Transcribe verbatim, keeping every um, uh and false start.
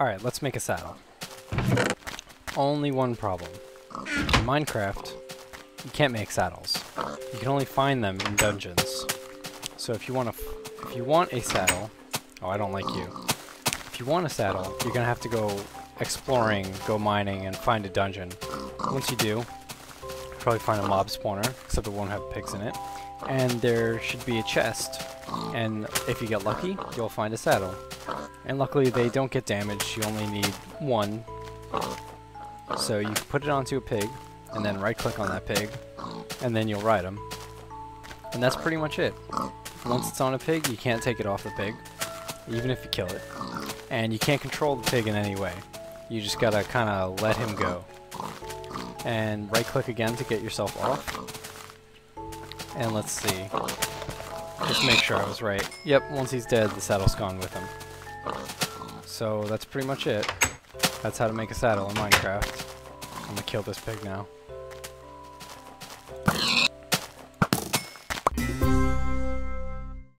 Alright, let's make a saddle. Only one problem. In Minecraft, you can't make saddles. You can only find them in dungeons. So if you want a, if you want a saddle... Oh, I don't like you. If you want a saddle, you're going to have to go exploring, go mining, and find a dungeon. Once you do, you'll probably find a mob spawner, except it won't have pigs in it. And there should be a chest. And if you get lucky, you'll find a saddle. And luckily they don't get damaged, you only need one. So you put it onto a pig, and then right click on that pig, and then you'll ride him. And that's pretty much it. Once it's on a pig, you can't take it off the pig, even if you kill it. And you can't control the pig in any way. You just gotta kinda let him go. And right click again to get yourself off. And let's see. Just make sure I was right. Yep, once he's dead, the saddle's gone with him. So that's pretty much it. That's how to make a saddle in Minecraft. I'm gonna kill this pig now.